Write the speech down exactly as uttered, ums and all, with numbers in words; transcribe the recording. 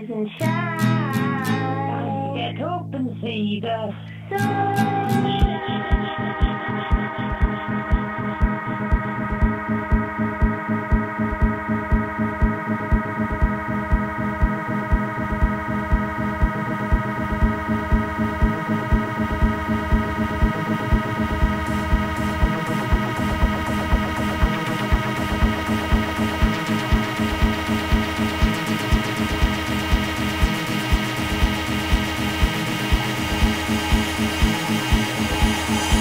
rise and shine. Get up and see the we